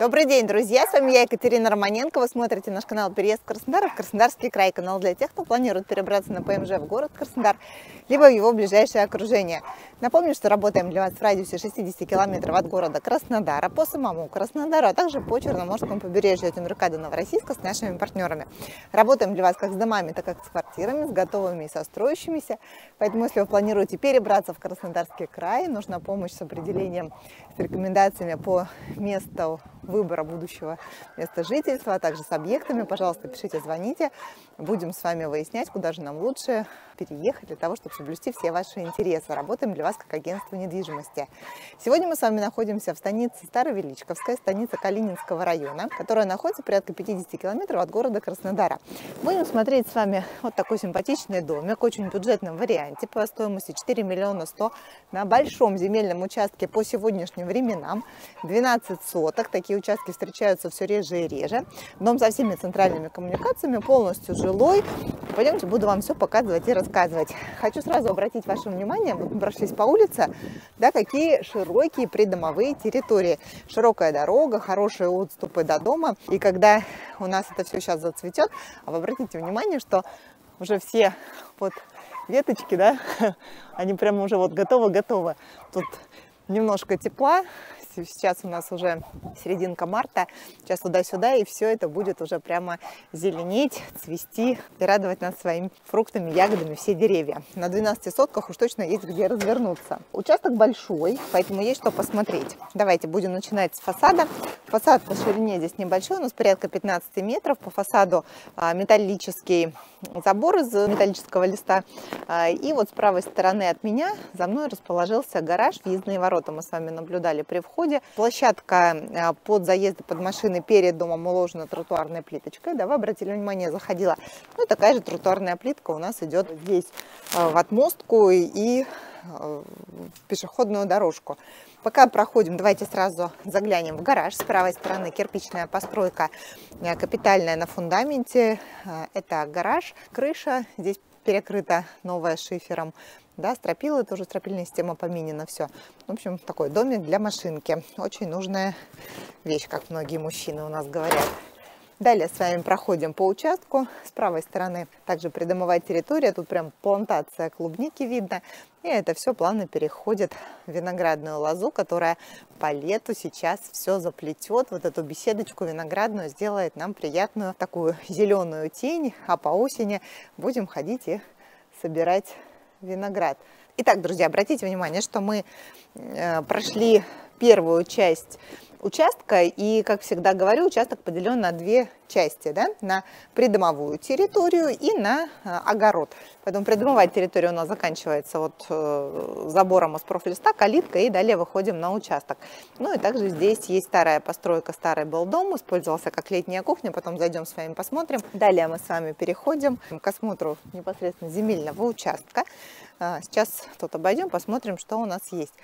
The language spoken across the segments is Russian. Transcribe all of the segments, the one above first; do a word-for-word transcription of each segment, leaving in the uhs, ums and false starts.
Добрый день, друзья! С вами я, Екатерина Романенко. Вы смотрите наш канал «Переезд в Краснодар» в Краснодарский край. Канал для тех, кто планирует перебраться на ПМЖ в город Краснодар, либо в его ближайшее окружение. Напомню, что работаем для вас в радиусе шестидесяти километров от города Краснодара, по самому Краснодару, а также по Черноморскому побережью от Темрюка до Новороссийска с нашими партнерами. Работаем для вас как с домами, так и с квартирами, с готовыми и со строящимися. Поэтому, если вы планируете перебраться в Краснодарский край, нужна помощь с определением, с рекомендациями по месту выбора будущего места жительства, а также с объектами, пожалуйста, пишите, звоните. Будем с вами выяснять, куда же нам лучше переехать для того, чтобы соблюсти все ваши интересы. Работаем для вас как агентство недвижимости. Сегодня мы с вами находимся в станице Старовеличковская, станица Калининского района, которая находится порядка пятидесяти километров от города Краснодара. Будем смотреть с вами вот такой симпатичный домик, очень бюджетном варианте, по стоимости четыре миллиона сто на большом земельном участке по сегодняшним временам, двенадцать соток. Такие участки встречаются все реже и реже. Дом со всеми центральными коммуникациями, полностью жилой. Пойдемте, буду вам все показывать и рассказывать. Хочу сразу обратить ваше внимание, вот мы прошлись по улице, да, какие широкие придомовые территории. Широкая дорога, хорошие отступы до дома. И когда у нас это все сейчас зацветет, а вы обратите внимание, что уже все вот веточки, да, они прямо уже вот готовы-готовы. Тут немножко тепла. Сейчас у нас уже серединка марта, сейчас туда-сюда, и все это будет уже прямо зеленеть, цвести и радовать нас своими фруктами, ягодами все деревья. На двенадцати сотках уж точно есть где развернуться. Участок большой, поэтому есть что посмотреть. Давайте будем начинать с фасада. Фасад по ширине здесь небольшой, у нас порядка пятнадцати метров. По фасаду металлический забор из металлического листа. И вот с правой стороны от меня за мной расположился гараж, въездные ворота мы с вами наблюдали при входе. Площадка под заезды под машины перед домом уложена тротуарной плиточкой. Да, вы обратили внимание, заходила. Ну, такая же тротуарная плитка у нас идет здесь в отмостку и в пешеходную дорожку. Пока проходим, давайте сразу заглянем в гараж. С правой стороны кирпичная постройка, капитальная на фундаменте. Это гараж, крыша. Здесь перекрыта новая шифером. Да, стропила, тоже стропильная система поменена, все. В общем, такой домик для машинки. Очень нужная вещь, как многие мужчины у нас говорят. Далее с вами проходим по участку. С правой стороны также придомовая территория. Тут прям плантация клубники видно. И это все плавно переходит в виноградную лозу, которая по лету сейчас все заплетет. Вот эту беседочку виноградную сделает нам приятную такую зеленую тень. А по осени будем ходить и собирать виноград. Итак, друзья, обратите внимание, что мы прошли первую часть участка, и, как всегда говорю, участок поделен на две части, да? На придомовую территорию и на огород. Поэтому придомовая территория у нас заканчивается вот забором из профлиста, калиткой, и далее выходим на участок. Ну и также здесь есть старая постройка, старый был дом, использовался как летняя кухня, потом зайдем с вами посмотрим. Далее мы с вами переходим к осмотру непосредственно земельного участка. Сейчас тут обойдем, посмотрим, что у нас есть.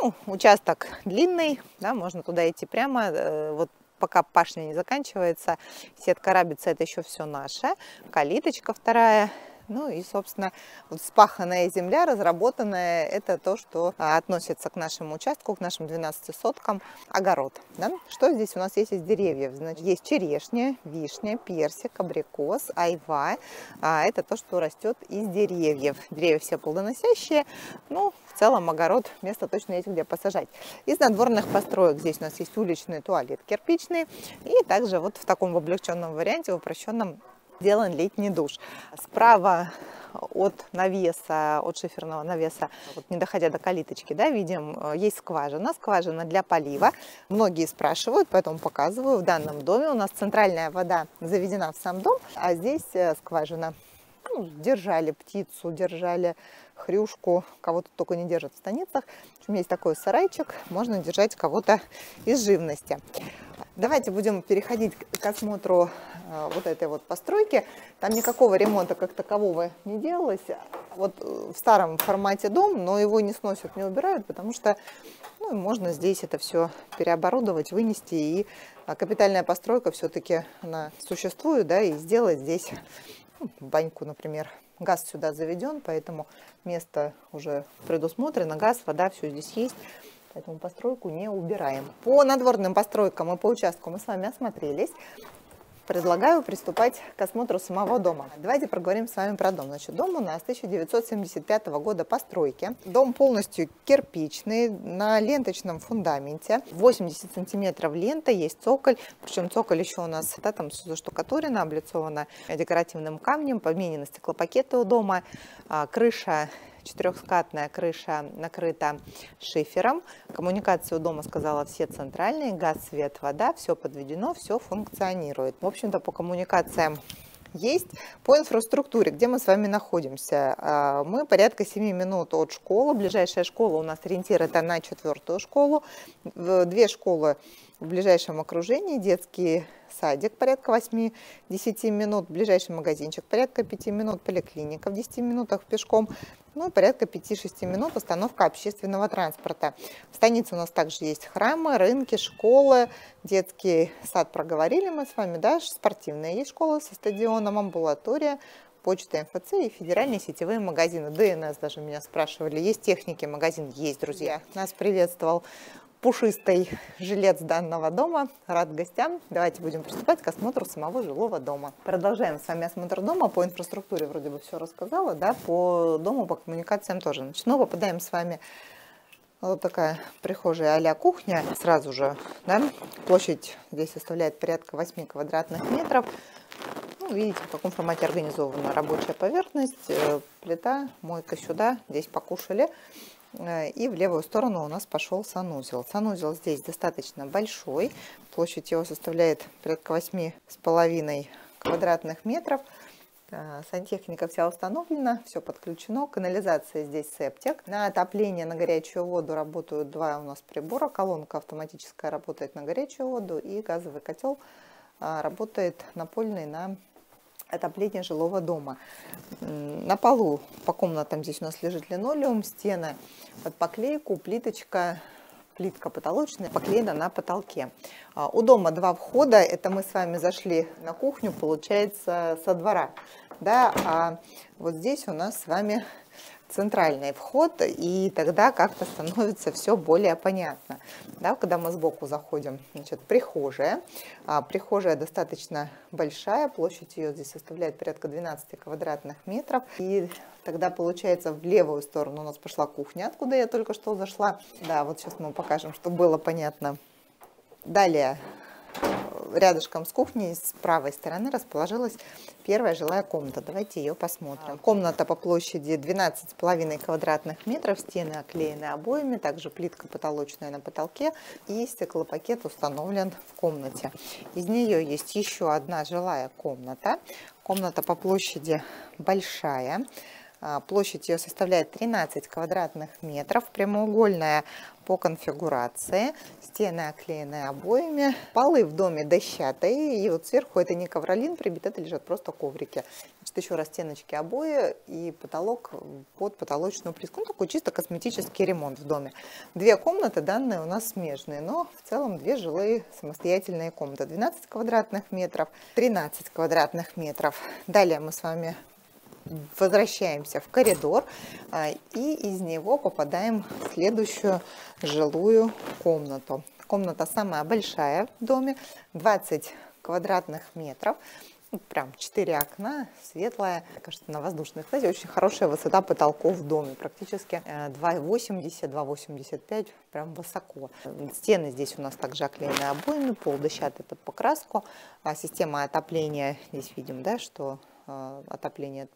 Ну, участок длинный, да, можно туда идти прямо, вот пока пашня не заканчивается, сетка рабица, это еще все наше, калиточка вторая. Ну и, собственно, вот вспаханная земля, разработанная, это то, что относится к нашему участку, к нашим двенадцати соткам, огород. Да? Что здесь у нас есть из деревьев? Значит, есть черешня, вишня, персик, абрикос, айва. А это то, что растет из деревьев. Деревья все плодоносящие, ну, в целом огород, место точно есть где посажать. Из надворных построек здесь у нас есть уличный туалет кирпичный, и также вот в таком облегченном варианте, в упрощенном, сделан летний душ. Справа от навеса, от шиферного навеса, вот не доходя до калиточки, да, видим, есть скважина, скважина для полива. Многие спрашивают, поэтому показываю. В данном доме у нас центральная вода заведена в сам дом, а здесь скважина. Ну, держали птицу, держали хрюшку, кого-то только не держат в станицах. В общем, есть такой сарайчик, можно держать кого-то из живности. Давайте будем переходить к осмотру вот этой вот постройки. Там никакого ремонта как такового не делалось. Вот в старом формате дом, но его не сносят, не убирают, потому что ну, можно здесь это все переоборудовать, вынести. И капитальная постройка все-таки она существует, да, и сделать здесь ну, баньку, например. Газ сюда заведен, поэтому место уже предусмотрено, газ, вода, все здесь есть. Поэтому постройку не убираем. По надворным постройкам и по участку мы с вами осмотрелись. Предлагаю приступать к осмотру самого дома. Давайте проговорим с вами про дом. Значит, дом у нас тысяча девятьсот семьдесят пятого года постройки. Дом полностью кирпичный, на ленточном фундаменте. восемьдесят сантиметров лента, есть цоколь. Причем цоколь еще у нас, да, там заштукатурено, облицовано декоративным камнем, подменены стеклопакеты у дома. Крыша, четырехскатная крыша, накрыта шифером. Коммуникации у дома, сказала, все центральные. Газ, свет, вода. Все подведено, все функционирует. В общем-то, по коммуникациям есть. По инфраструктуре, где мы с вами находимся, мы порядка семи минут от школы. Ближайшая школа у нас ориентир это на четвертую школу. Две школы в ближайшем окружении, детские садик порядка восьми-десяти минут, ближайший магазинчик порядка пяти минут, поликлиника в десяти минутах пешком, ну и порядка пяти-шести минут остановка общественного транспорта. В станице у нас также есть храмы, рынки, школы, детский сад проговорили мы с вами, да, спортивная есть школа со стадионом, амбулатория, почта, МФЦ и федеральные сетевые магазины. ДНС даже меня спрашивали, есть техники, магазин есть, друзья. Нас приветствовал пушистый жилец данного дома, рад гостям. Давайте будем приступать к осмотру самого жилого дома. Продолжаем с вами осмотр дома. По инфраструктуре вроде бы все рассказала, да, по дому, по коммуникациям тоже. Значит, ну, попадаем с вами вот такая прихожая а-ля кухня. Сразу же, да, площадь здесь составляет порядка восьми квадратных метров. Ну, видите, в каком формате организована рабочая поверхность, плита, мойка сюда, здесь покушали. И в левую сторону у нас пошел санузел. Санузел здесь достаточно большой. Площадь его составляет порядка восьми с половиной квадратных метров. Сантехника вся установлена, все подключено. Канализация здесь септик. На отопление, на горячую воду работают два у нас прибора. Колонка автоматическая работает на горячую воду. И газовый котел работает напольный на отопление жилого дома. На полу по комнатам здесь у нас лежит линолеум, стены под поклейку, плиточка, плитка потолочная, поклеена на потолке. У дома два входа, это мы с вами зашли на кухню, получается, со двора, да, а вот здесь у нас с вами центральный вход, и тогда как-то становится все более понятно, да, когда мы сбоку заходим. Значит, прихожая, а, прихожая достаточно большая, площадь ее здесь составляет порядка двенадцати квадратных метров, и тогда получается в левую сторону у нас пошла кухня, откуда я только что зашла, да, вот сейчас мы покажем, чтобы было понятно. Далее рядышком с кухней, с правой стороны, расположилась первая жилая комната. Давайте ее посмотрим. Комната по площади двенадцать с половиной квадратных метров. Стены оклеены обоями, также плитка потолочная на потолке и стеклопакет установлен в комнате. Из нее есть еще одна жилая комната. Комната по площади большая. Площадь ее составляет тринадцать квадратных метров, прямоугольная по конфигурации, стены оклеены обоями, полы в доме дощатые, и вот сверху это не ковролин прибит, это лежат просто коврики. Значит, еще раз стеночки, обои и потолок под потолочную плитку. Ну, такой чисто косметический ремонт в доме. Две комнаты данные у нас смежные, но в целом две жилые самостоятельные комнаты. двенадцать квадратных метров, тринадцать квадратных метров. Далее мы с вами возвращаемся в коридор и из него попадаем в следующую жилую комнату. Комната самая большая в доме, двадцать квадратных метров, прям четыре окна, светлая, кажется, на воздушной кстати, очень хорошая высота потолков в доме, практически два восемьдесят — два восемьдесят пять, прям высоко. Стены здесь у нас также оклеены обоями, пол дощатый под покраску, система отопления, здесь видим, да, что отопление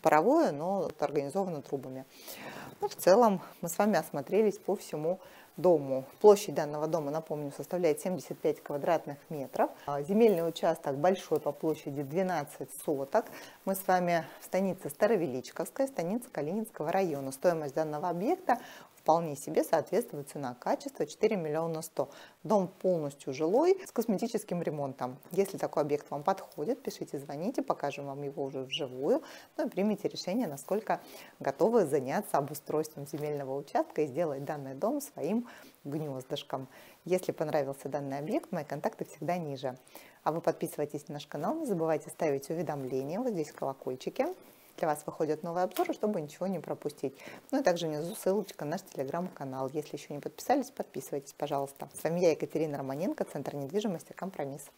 паровое, но организовано трубами. Ну, в целом мы с вами осмотрелись по всему дому. Площадь данного дома, напомню, составляет семьдесят пять квадратных метров. Земельный участок большой по площади двенадцать соток. Мы с вами в станице Старовеличковская, станица Калининского района. Стоимость данного объекта вполне себе соответствует цена-качество четыре миллиона сто. Дом полностью жилой с косметическим ремонтом. Если такой объект вам подходит, пишите, звоните, покажем вам его уже вживую. Ну и примите решение, насколько готовы заняться обустройством земельного участка и сделать данный дом своим гнездышком. Если понравился данный объект, мои контакты всегда ниже. А вы подписывайтесь на наш канал, не забывайте ставить уведомления, вот здесь колокольчики. для вас выходят новые обзоры, чтобы ничего не пропустить. Ну и также внизу ссылочка на наш телеграм-канал. Если еще не подписались, подписывайтесь, пожалуйста. С вами я, Екатерина Романенко, Центр недвижимости «Компромисс».